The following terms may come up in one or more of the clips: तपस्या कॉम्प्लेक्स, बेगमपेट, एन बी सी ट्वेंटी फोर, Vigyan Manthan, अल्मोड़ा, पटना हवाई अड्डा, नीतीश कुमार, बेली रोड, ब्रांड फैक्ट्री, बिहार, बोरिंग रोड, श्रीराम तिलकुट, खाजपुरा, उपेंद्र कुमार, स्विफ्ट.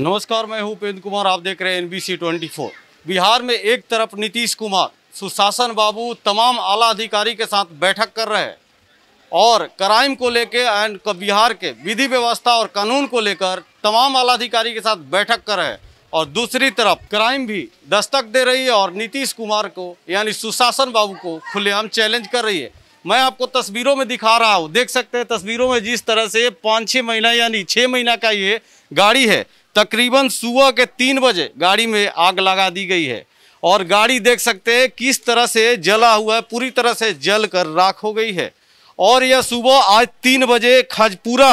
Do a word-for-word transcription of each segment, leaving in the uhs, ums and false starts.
नमस्कार, मैं हूं उपेंद्र कुमार। आप देख रहे हैं एन बी सी ट्वेंटी फोर। बिहार में एक तरफ नीतीश कुमार सुशासन बाबू तमाम आला अधिकारी के साथ बैठक कर रहे हैं और क्राइम को लेकर एंड बिहार के विधि व्यवस्था और कानून को लेकर तमाम आला अधिकारी के साथ बैठक कर रहे हैं, और दूसरी तरफ क्राइम भी दस्तक दे रही है और नीतीश कुमार को यानी सुशासन बाबू को खुलेआम चैलेंज कर रही है। मैं आपको तस्वीरों में दिखा रहा हूँ, देख सकते हैं तस्वीरों में जिस तरह से पाँच छः महीना यानी छः महीना का ये गाड़ी है, तकरीबन सुबह के तीन बजे गाड़ी में आग लगा दी गई है और गाड़ी देख सकते हैं किस तरह से जला हुआ है, पूरी तरह से जल कर राख हो गई है। और यह सुबह आज तीन बजे खाजपुरा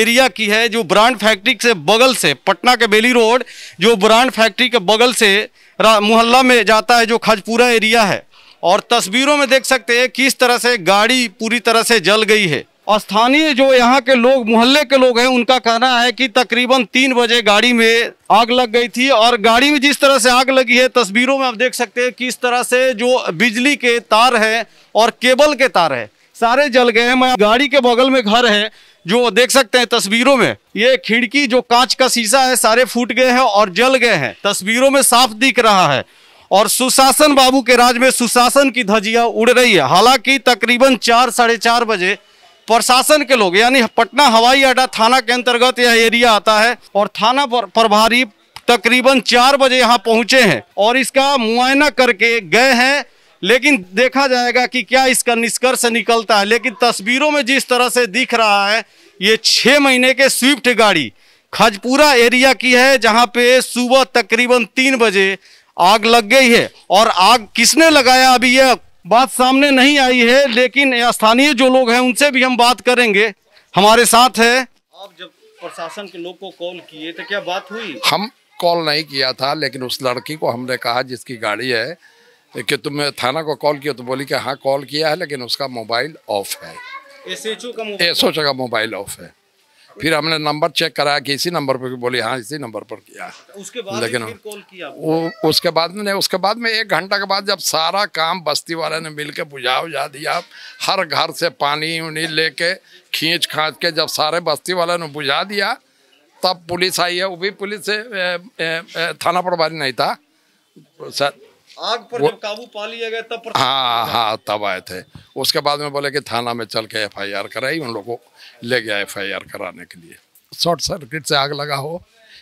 एरिया की है, जो ब्रांड फैक्ट्री से बगल से पटना के बेली रोड जो ब्रांड फैक्ट्री के बगल से मोहल्ला में जाता है, जो खाजपुरा एरिया है। और तस्वीरों में देख सकते हैं किस तरह से गाड़ी पूरी तरह से जल गई है। स्थानीय जो यहाँ के लोग मोहल्ले के लोग हैं, उनका कहना है कि तकरीबन तीन बजे गाड़ी में आग लग गई थी और गाड़ी में जिस तरह से आग लगी है तस्वीरों में आप देख सकते हैं किस तरह से जो बिजली के तार है और केबल के तार है सारे जल गए हैं। मैं गाड़ी के बगल में घर है जो देख सकते हैं तस्वीरों में, ये खिड़की जो कांच का शीशा है सारे फूट गए हैं और जल गए हैं, तस्वीरों में साफ दिख रहा है। और सुशासन बाबू के राज में सुशासन की धज्जियां उड़ रही है। हालांकि तकरीबन चार साढ़े चार बजे प्रशासन के लोग यानी पटना हवाई अड्डा थाना के अंतर्गत यह एरिया आता है और थाना प्रभारी तकरीबन चार बजे यहाँ पहुंचे हैं और इसका मुआयना करके गए हैं, लेकिन देखा जाएगा कि क्या इसका निष्कर्ष निकलता है। लेकिन तस्वीरों में जिस तरह से दिख रहा है, ये छः महीने के स्विफ्ट गाड़ी खाजपुरा एरिया की है, जहाँ पे सुबह तकरीबन तीन बजे आग लग गई है और आग किसने लगाया अभी यह बात सामने नहीं आई है, लेकिन स्थानीय जो लोग हैं उनसे भी हम बात करेंगे। हमारे साथ है, आप जब प्रशासन के लोग को कॉल किए तो क्या बात हुई? हम कॉल नहीं किया था, लेकिन उस लड़की को हमने कहा जिसकी गाड़ी है कि तुमने थाना को कॉल किया, तो बोली कि हाँ कॉल किया है, लेकिन उसका मोबाइल ऑफ है, एसओ का मोबाइल ऑफ है। फिर हमने नंबर चेक कराया कि इसी नंबर पर, बोली हाँ इसी नंबर पर किया। उसके बाद लेकिन फिर कॉल किया वो उसके बाद में नहीं, उसके बाद में एक घंटा के बाद जब सारा काम बस्ती वाले ने मिलकर बुझा उझा दिया, हर घर से पानी उनी लेके खींच खाँच के जब सारे बस्ती वाले ने बुझा दिया तब पुलिस आई है। वो भी पुलिस से थाना प्रभारी नहीं था सर, आग पर जब काबू पा लिया गया तब हाँ हाँ तब आए थे। उसके बाद में बोले कि थाना में चल के एफ आई आर कराई, उन लोगों को ले गया एफ आई आर कराने के लिए। शॉर्ट सर्किट से आग लगा हो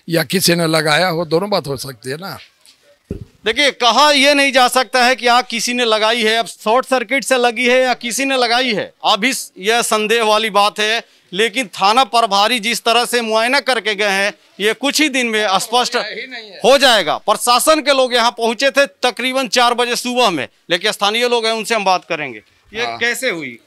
या किसी ने लगाया हो, दोनों बात हो सकती है ना। देखिए, कहा यह नहीं जा सकता है कि आग किसी ने लगाई है, अब शॉर्ट सर्किट से लगी है या किसी ने लगाई है, अब इस यह संदेह वाली बात है। लेकिन थाना प्रभारी जिस तरह से मुआयना करके गए हैं, ये कुछ ही दिन में स्पष्ट हो जाएगा। प्रशासन के लोग यहाँ पहुंचे थे तकरीबन चार बजे सुबह में, लेकिन स्थानीय लोग हैं उनसे हम बात करेंगे। ये आ, कैसे हुई?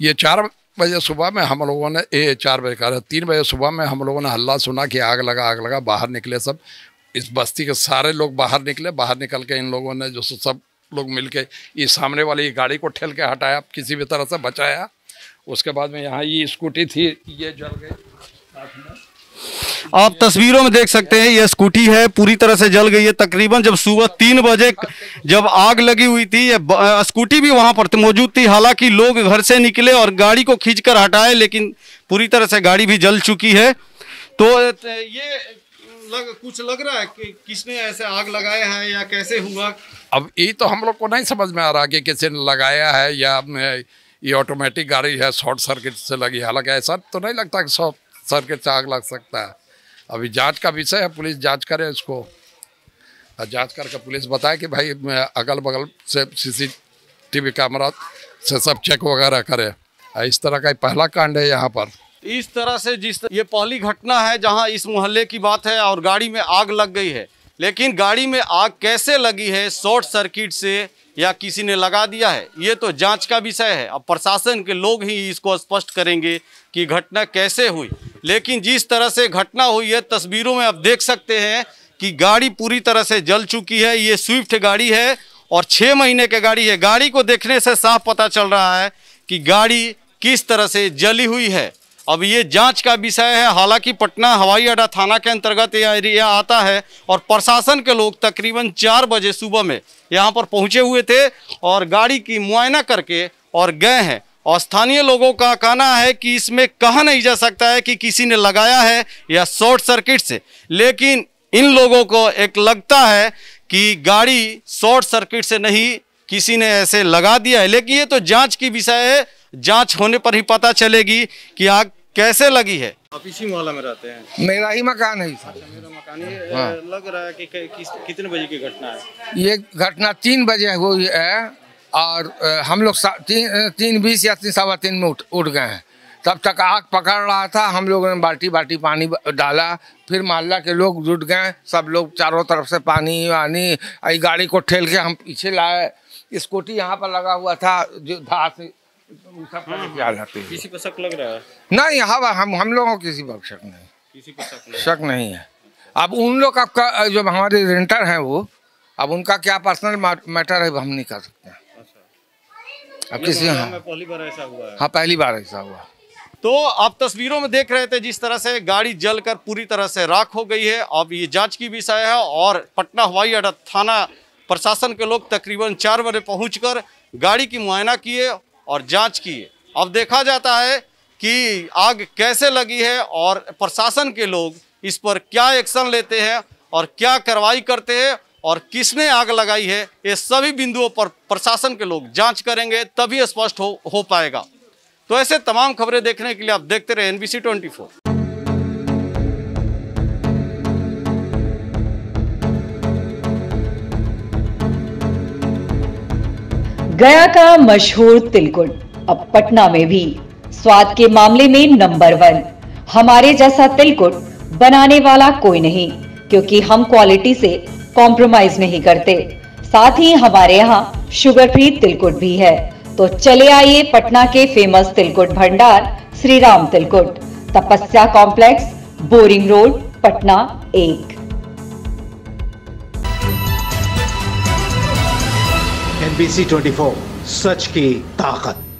ये चार बजे सुबह में हम लोगों ने ए, चार बजे कहा तीन बजे सुबह में हम लोगों ने हल्ला सुना कि आग लगा आग लगा, बाहर निकले सब, इस बस्ती के सारे लोग बाहर निकले। बाहर निकल के इन लोगों ने जो सब लोग मिल के ये सामने वाली गाड़ी को ठेल के हटाया, किसी भी तरह से बचाया। उसके बाद में यहाँ ये स्कूटी थी, ये जल गई। आप तस्वीरों में देख सकते हैं ये स्कूटी है पूरी तरह से जल गई है। तकरीबन जब सुबह तीन बजे जब आग लगी हुई थी, ये स्कूटी भी वहां पर मौजूद थी। हालांकि लोग घर से निकले और गाड़ी को खींचकर हटाए, लेकिन पूरी तरह से गाड़ी भी जल चुकी है। तो ये लग, कुछ लग रहा है कि किसने ऐसे आग लगाया है या कैसे हुआ? अब ये तो हम लोग को नहीं समझ में आ रहा कि किसी ने लगाया है या ये ऑटोमेटिक गाड़ी है शॉर्ट सर्किट से लगी। हालांकि ऐसा तो नहीं लगता कि शॉर्ट सर्किट से आग लग सकता है। अभी जांच का विषय है, पुलिस जांच करे इसको, और जांच करके पुलिस बताए कि भाई अगल बगल से C C T V camera से सब चेक वगैरह करे। इस तरह का पहला कांड है यहाँ पर, इस तरह से जिस ये पहली घटना है जहाँ इस मोहल्ले की बात है और गाड़ी में आग लग गई है। लेकिन गाड़ी में आग कैसे लगी है, शॉर्ट सर्किट से या किसी ने लगा दिया है, ये तो जांच का विषय है। अब प्रशासन के लोग ही इसको स्पष्ट करेंगे कि घटना कैसे हुई। लेकिन जिस तरह से घटना हुई है तस्वीरों में आप देख सकते हैं कि गाड़ी पूरी तरह से जल चुकी है। ये स्विफ्ट गाड़ी है और छः महीने की गाड़ी है। गाड़ी को देखने से साफ पता चल रहा है कि गाड़ी किस तरह से जली हुई है। अब ये जांच का विषय है। हालांकि पटना हवाई अड्डा थाना के अंतर्गत यह एरिया आता है और प्रशासन के लोग तकरीबन चार बजे सुबह में यहाँ पर पहुँचे हुए थे और गाड़ी की मुआयना करके और गए हैं। और स्थानीय लोगों का कहना है कि इसमें कहा नहीं जा सकता है कि किसी ने लगाया है या शॉर्ट सर्किट से, लेकिन इन लोगों को एक लगता है कि गाड़ी शॉर्ट सर्किट से नहीं किसी ने ऐसे लगा दिया है। लेकिन ये तो जांच की विषय है, जांच होने पर ही पता चलेगी कि आग कैसे लगी है। आप इसी मोहल्ला में रहते हैं? मेरा ही मकान है। अच्छा, मेरा मकान है। हाँ। लग रहा है कि कितने बजे की घटना है? ये घटना तीन बजे हुई है और हम लोग तीन तीन बीस या तीन सवा तीन में उठ उठ गए हैं। तब तक आग पकड़ रहा था, हम लोगों ने बाल्टी बाल्टी पानी डाला, फिर मोहल्ला के लोग जुट गए, सब लोग चारों तरफ से पानी वानी, आई गाड़ी को ठेल के हम पीछे लाए। स्कूटी यहाँ पर लगा हुआ था जो हाथ में, किसी पर शक लग रहा है? नहीं, यहाँ पर हम हम लोगों को किसी पर शक नहीं, किसी पर शक नहीं, शक नहीं है। अब उन लोग का जो हमारे रेंटर हैं वो, अब उनका क्या पर्सनल मैटर है हम नहीं कर सकते। अब किसी में पहली बार ऐसा हुआ है? हाँ, पहली बार ऐसा हुआ। तो आप तस्वीरों में देख रहे थे जिस तरह से गाड़ी जलकर पूरी तरह से राख हो गई है। अब ये जांच की विषय है और पटना हवाई अड्डा थाना प्रशासन के लोग तकरीबन चार बजे पहुंचकर गाड़ी की मुआयना किए और जांच किए। अब देखा जाता है कि आग कैसे लगी है और प्रशासन के लोग इस पर क्या एक्शन लेते हैं और क्या कार्रवाई करते हैं और किसने आग लगाई है, ये सभी बिंदुओं पर प्रशासन के लोग जांच करेंगे तभी स्पष्ट हो हो पाएगा। तो ऐसे तमाम खबरें देखने के लिए आप देखते रहे एन बी सी ट्वेंटी फोर। Gaya का मशहूर तिलकुट अब पटना में भी स्वाद के मामले में नंबर वन। हमारे जैसा तिलकुट बनाने वाला कोई नहीं, क्योंकि हम क्वालिटी से कॉम्प्रोमाइज नहीं करते। साथ ही हमारे यहाँ शुगर फ्री तिलकुट भी है। तो चले आइए पटना के फेमस तिलकुट भंडार श्रीराम तिलकुट, तपस्या कॉम्प्लेक्स, बोरिंग रोड, Patna एक। एन बी सी ट्वेंटी फोर, सच की ताकत।